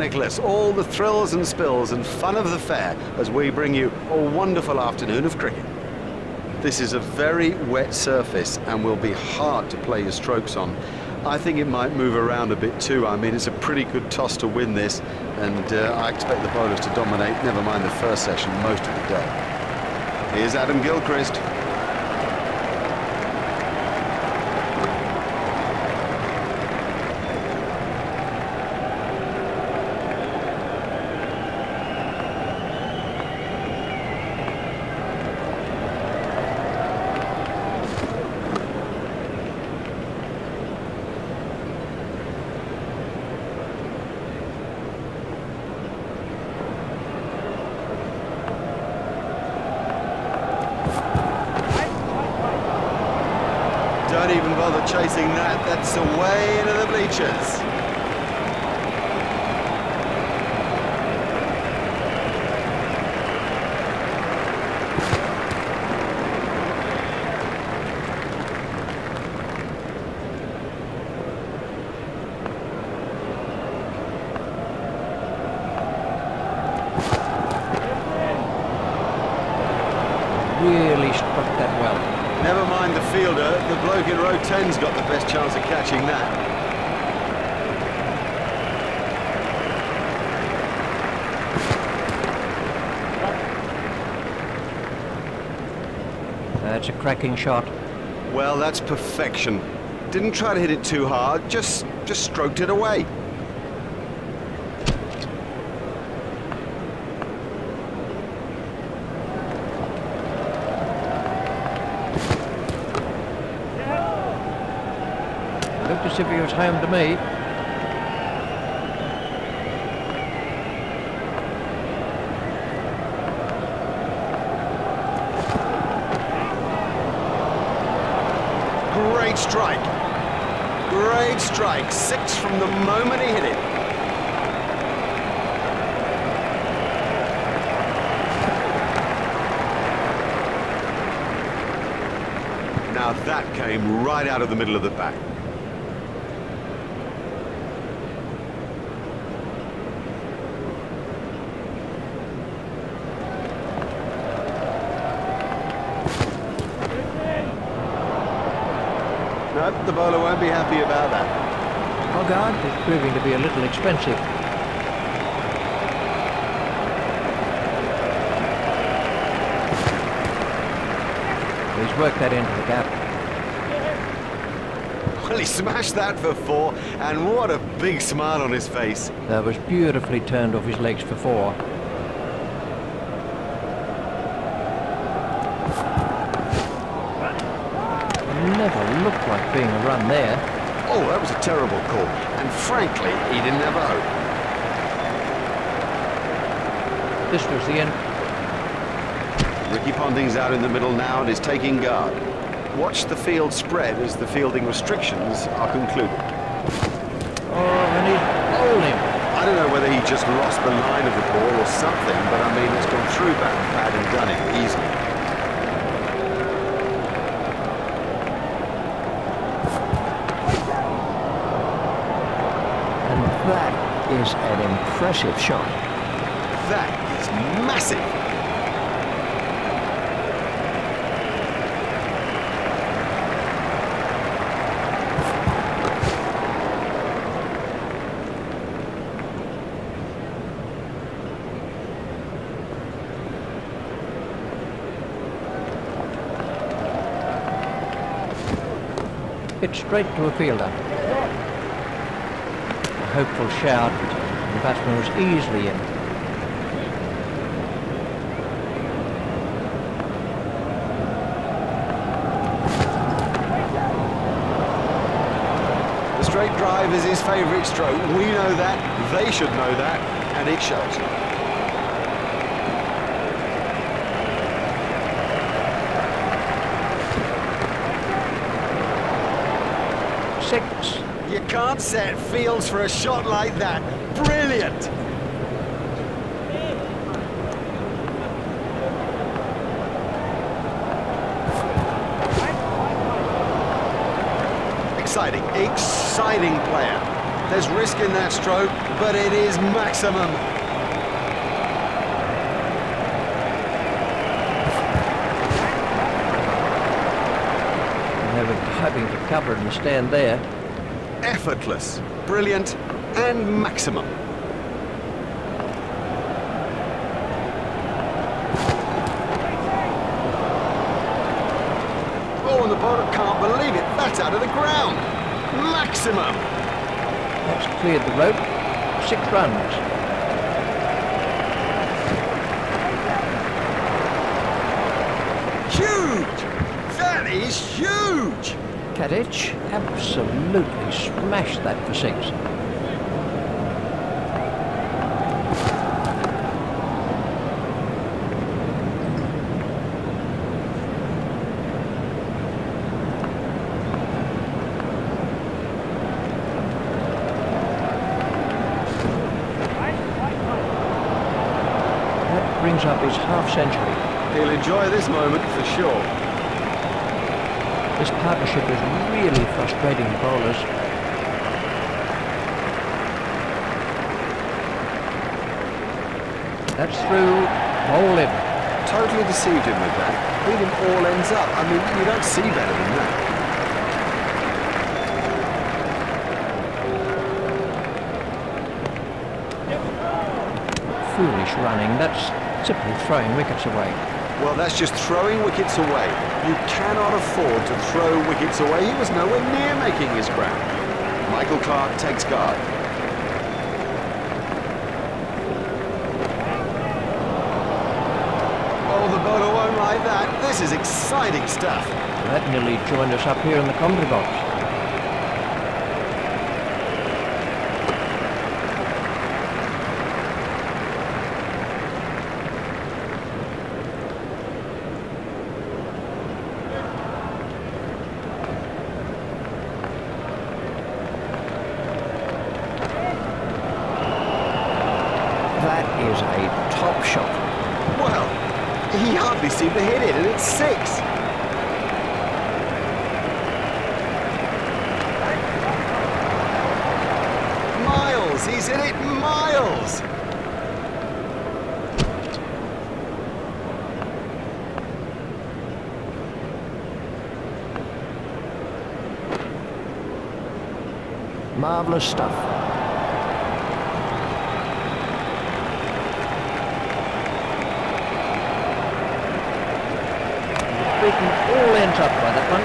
Nicholas, all the thrills and spills and fun of the fair as we bring you a wonderful afternoon of cricket. This is a very wet surface and will be hard to play your strokes on. I think it might move around a bit too. I mean, it's a pretty good toss to win this, and I expect the bowlers to dominate, never mind the first session, most of the day. Here's Adam Gilchrist. Don't even bother chasing that, that's away into the bleachers. Really struck that well. Never mind the fielder, the bloke in row 10's got the best chance of catching that. That's a cracking shot. Well, that's perfection. Didn't try to hit it too hard, just stroked it away. Looked as if he was home to me. Great strike. Great strike. 6 from the moment he hit it. Now that came right out of the middle of the bat. Nope, the bowler won't be happy about that. Oh God, it's proving to be a little expensive. He's worked that into the gap. Well, he smashed that for 4, and what a big smile on his face. That was beautifully turned off his legs for 4. Never looked like being a run there. Oh, that was a terrible call, and frankly, he didn't have a hope. This was the end. Ricky Ponting's out in the middle now and is taking guard. Watch the field spread as the fielding restrictions are concluded. Oh, and he's bowled him. I don't know whether he just lost the line of the ball or something, but I mean, it's gone through back and pad and done it easily. That is an impressive shot. That is massive. It's straight to a fielder. Hopeful shout, and the batsman was easily in. The straight drive is his favourite stroke. We know that, they should know that, and it shows. You can't set fields for a shot like that. Brilliant! Exciting, exciting player. There's risk in that stroke, but it is maximum. They were hoping to cover it and stand there. Effortless, brilliant, and maximum. Oh, and the bottom, can't believe it. That's out of the ground. Maximum. That's cleared the rope. 6 runs. Huge! That is huge! Kadic absolutely smashed that for 6. Up his half-century. He'll enjoy this moment for sure. This partnership is really frustrating the bowlers. That's through. Bowl him. Totally deceived him with that. Beat him all ends up. I mean, you don't see better than that. Foolish running. That's simply throwing wickets away. Well, that's just throwing wickets away. You cannot afford to throw wickets away. He was nowhere near making his ground. Michael Clarke takes guard. Oh, the bowler won't like that. This is exciting stuff. That nearly joined us up here in the commentary box. Marvellous stuff. Beaten all ends up by that one.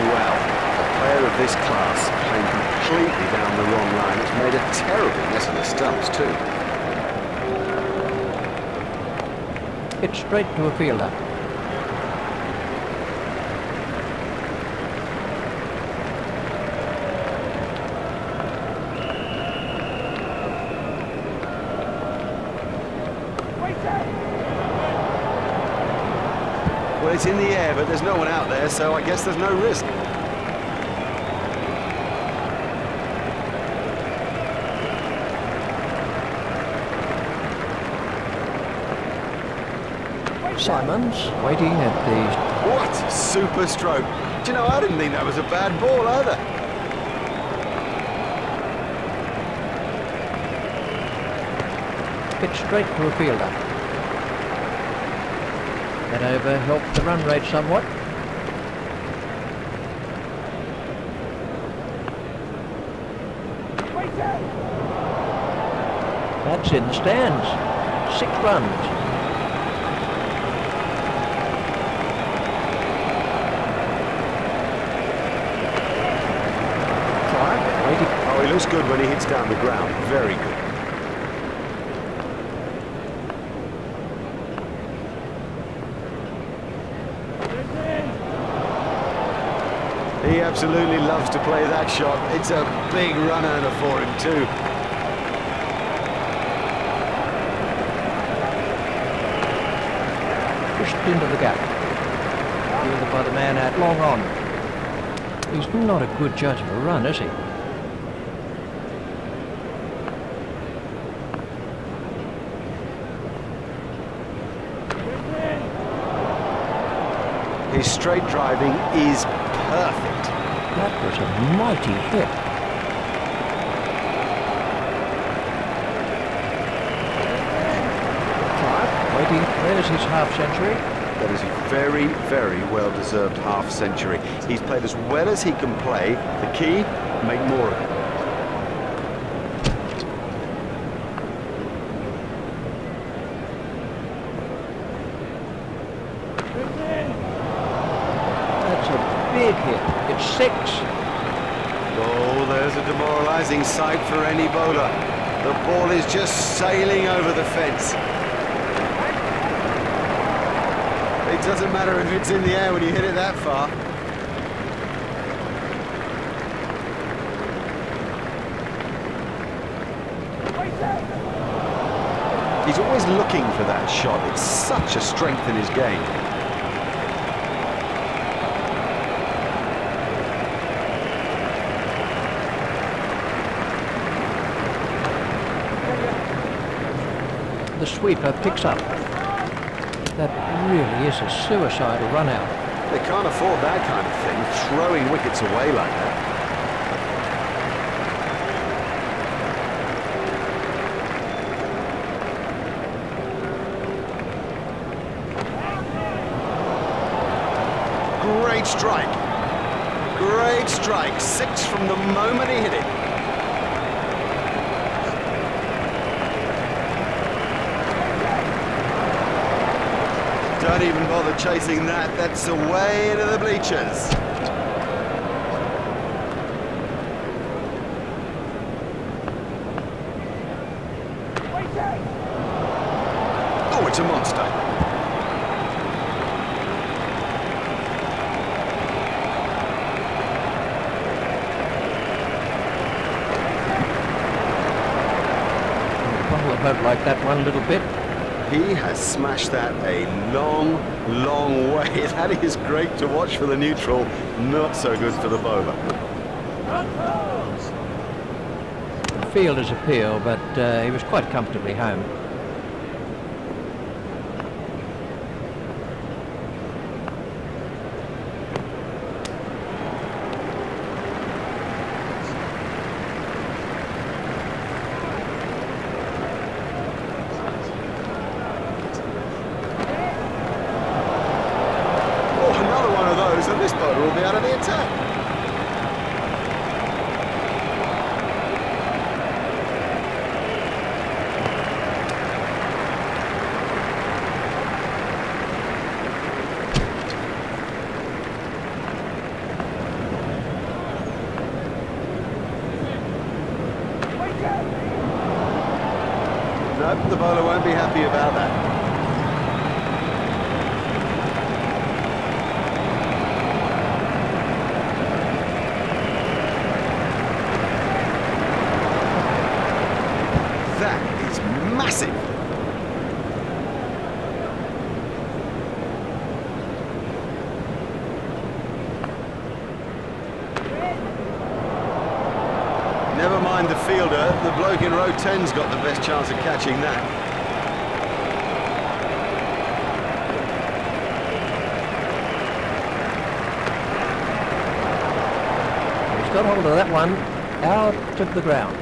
Well, a player of this class came completely down the wrong line. It's made a terrible mess of the stumps too. It's straight to a fielder. It's in the air, but there's no one out there, so I guess there's no risk. Simons waiting at the... What super stroke! Do you know, I didn't think that was a bad ball either. Pitched straight to a fielder. That over helped the run rate somewhat. That's in the stands. 6 runs. Clarke waiting. Oh, he looks good when he hits down the ground. Very good. He absolutely loves to play that shot. It's a big run earner for him too. Pushed into the gap. Fielded by the man out long on. He's not a good judge of a run, is he? His straight driving is perfect. That was a mighty hit. There's his half-century. That is a very, very well-deserved half-century. He's played as well as he can play. The key, make more of it. That's a big hit. It's 6. Oh, there's a demoralising sight for any bowler. The ball is just sailing over the fence. It doesn't matter if it's in the air when you hit it that far. He's always looking for that shot. It's such a strength in his game. The sweeper picks up. That really is a suicidal run out. They can't afford that kind of thing, throwing wickets away like that. Great strike. Great strike. 6 from the moment he hit it. Don't even bother chasing that, that's away to the bleachers. Oh, it's a monster. Well, I don't like that one little bit. He has smashed that a long, long way. That is great to watch for the neutral, not so good for the bowler. The fielder's appeal, but he was quite comfortably home. And this bowler will be out of the attack. Nope, the bowler won't be happy about that. That is massive. Never mind the fielder, the bloke in row 10's got the best chance of catching that. He's got hold of that one out of the ground.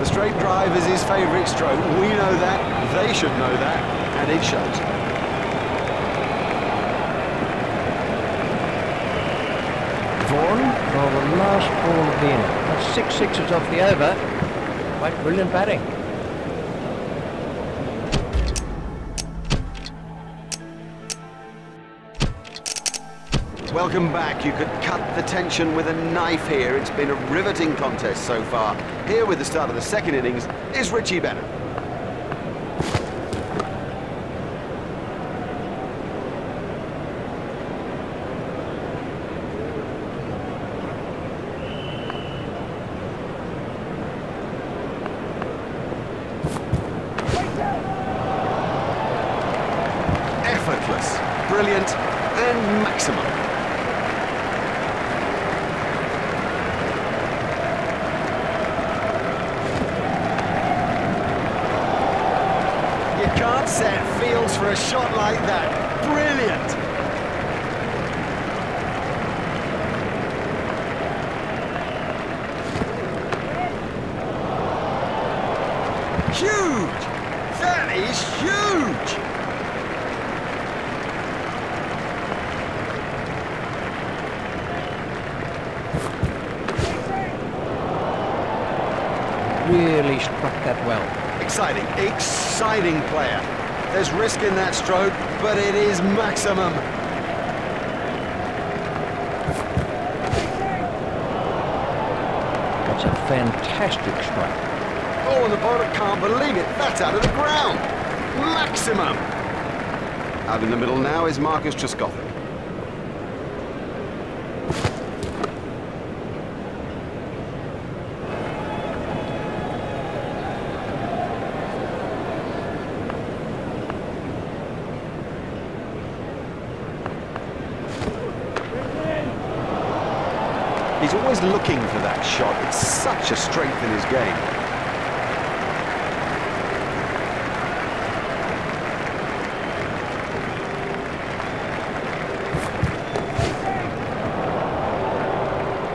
The straight drive is his favourite stroke. We know that, they should know that, and it shows. Vaughan for the last ball of the inning. That's 6 sixes off the over. Quite brilliant batting. Welcome back. You could cut the tension with a knife here. It's been a riveting contest so far. Here with the start of the second innings is Richie Benaud. Effortless, brilliant, and maximum. Can't set fields for a shot like that. Brilliant! struck that well. Exciting, exciting player. There's risk in that stroke, but it is maximum. That's a fantastic strike. Oh, and the bowler can't believe it. That's out of the ground. Maximum. Out in the middle now is Marcus Truscoff. He's always looking for that shot. It's such a strength in his game.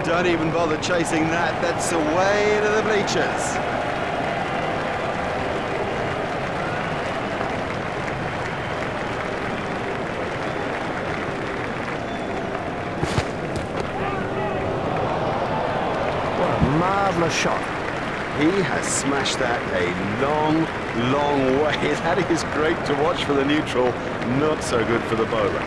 Don't even bother chasing that. That's away to the bleachers. Marvellous shot. He has smashed that a long, long way. That is great to watch for the neutral, not so good for the bowler.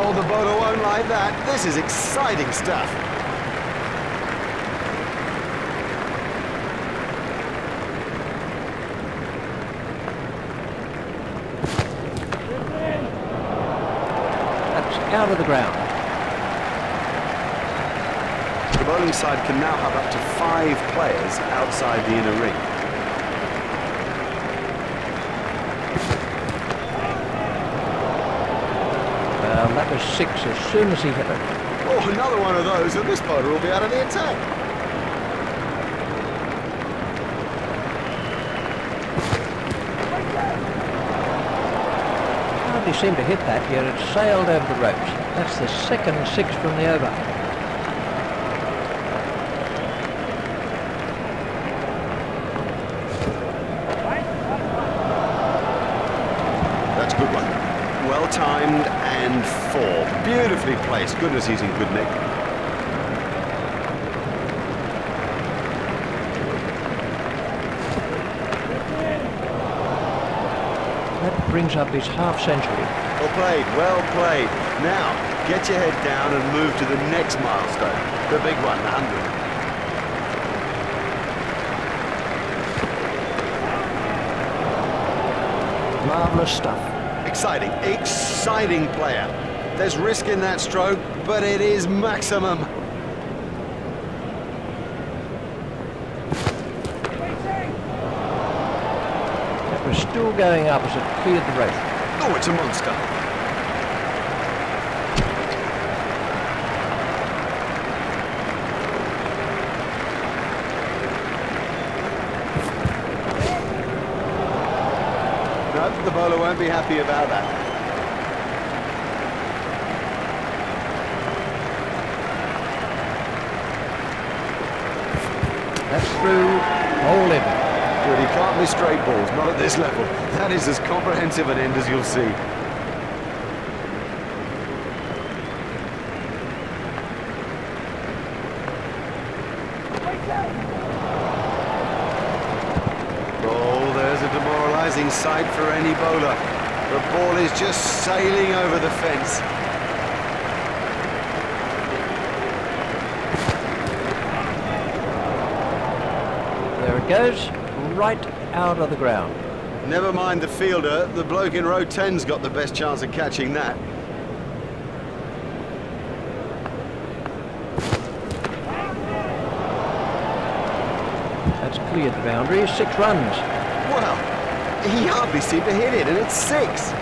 Oh, the bowler won't like that. This is exciting stuff. That's out of the ground. The bowling side can now have up to 5 players outside the inner ring. Well, that was 6 as soon as he hit it. Oh, another one of those, and this bowler will be out of the attack. Hardly seemed to hit that, yet it sailed over the ropes. That's the second 6 from the over. Timed and 4. Beautifully placed. Goodness, he's in good nick. That brings up his half-century. Well played, well played. Now, get your head down and move to the next milestone. The big one, the 100. Marvellous stuff. Exciting, exciting player. There's risk in that stroke, but it is maximum. It was still going up as it cleared the rope. Oh, it's a monster. The bowler won't be happy about that. That's through, all in. Good, he can't miss straight balls, not at this level. That is as comprehensive an end as you'll see. Sight for any bowler. The ball is just sailing over the fence. There it goes, right out of the ground. Never mind the fielder, the bloke in row 10's got the best chance of catching that. That's cleared the boundary, 6 runs. Wow. He hardly seemed to hit it, and it's 6.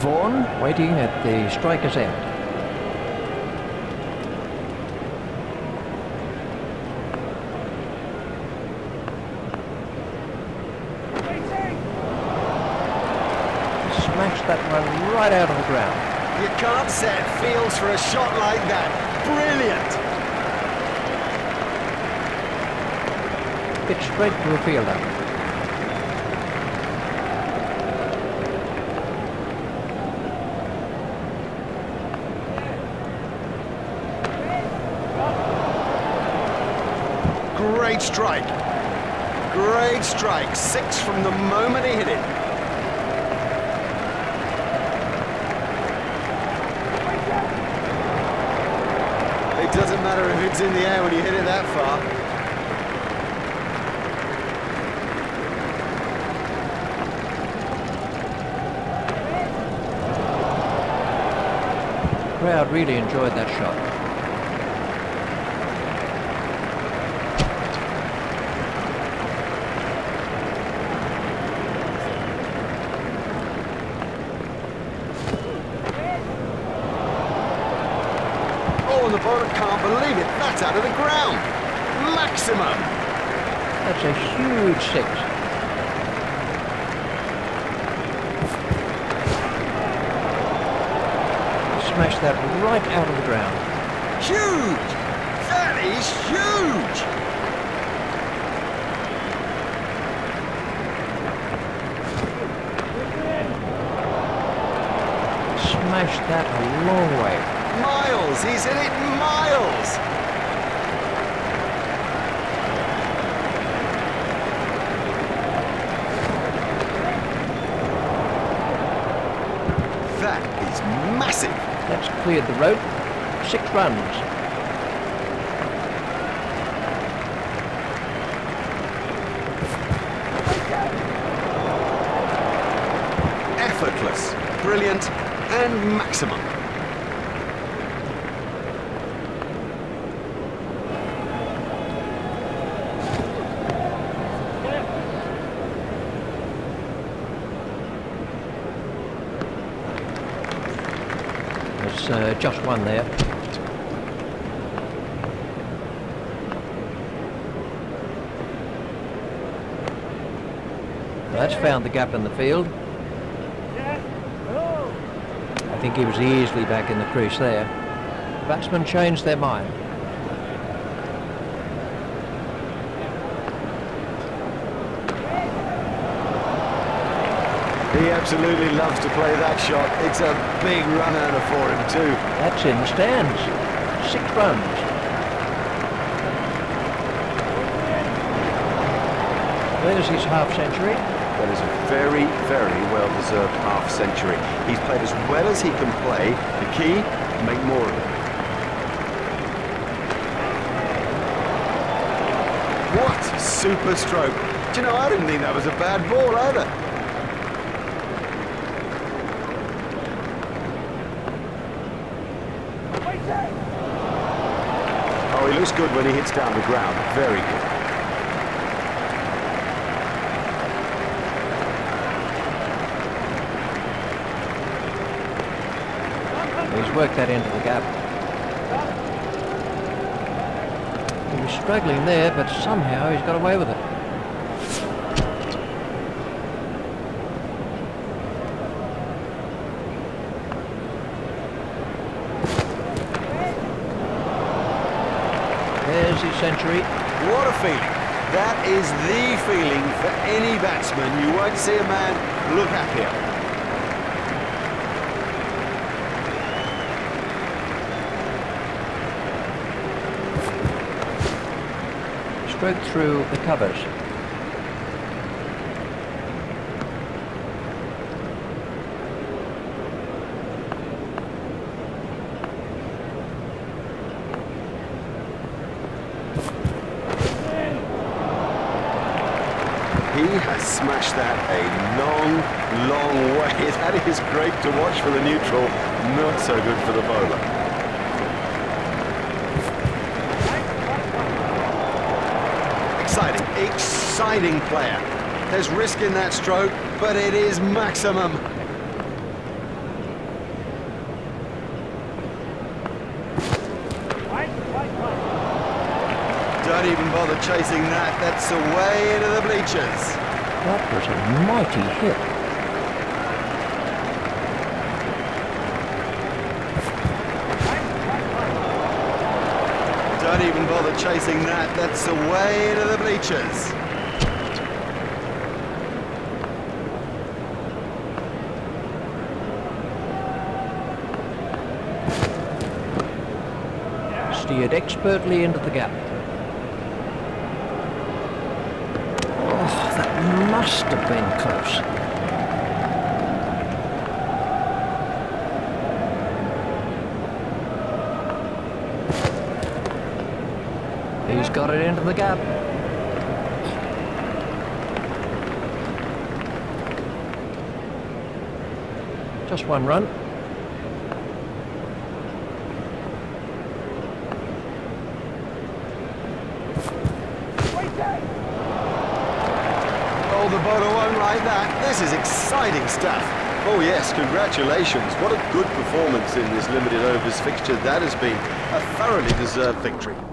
Vaughan waiting at the striker's end. right out on the ground. You can't set fields for a shot like that. Brilliant! It's straight to the fielder. Great strike. Great strike. 6 from the moment he hit it. It doesn't matter if it's in the air when you hit it that far. The crowd really enjoyed that shot. The bowler can't believe it. That's out of the ground. Maximum. That's a huge 6. Smash that right out of the ground. Huge. That is huge. Smash that a long way. Miles, he's in it, miles! That is massive! That's cleared the road. 6 runs. Effortless, brilliant, and maximum. Just one there. That's found the gap in the field. I think he was easily back in the crease there. Batsmen changed their mind. He absolutely loves to play that shot. It's a big run earner for him too. That's in the stands. 6 runs. There's his half-century. That is a very, very well-deserved half-century. He's played as well as he can play. The key, make more of it. What a super stroke. Do you know, I didn't think that was a bad ball either. Oh, he looks good when he hits down the ground. Very good. He's worked that into the gap. He was struggling there, but somehow he's got away with it. Century. What a feeling. That is the feeling for any batsman. You won't see a man look happier. Stroke through the covers. He has smashed that a long way. That is great to watch for the neutral, not so good for the bowler. Exciting, exciting player. There's risk in that stroke, but it is maximum. Don't even bother chasing that. That's away into the bleachers. That was a mighty hit. Don't even bother chasing that. That's away to the bleachers. Steered expertly into the gap. Oh, that must have been close. He's got it into the gap. Just one run. This is exciting stuff. Oh yes, congratulations. What a good performance in this limited overs fixture that has been. A thoroughly deserved victory.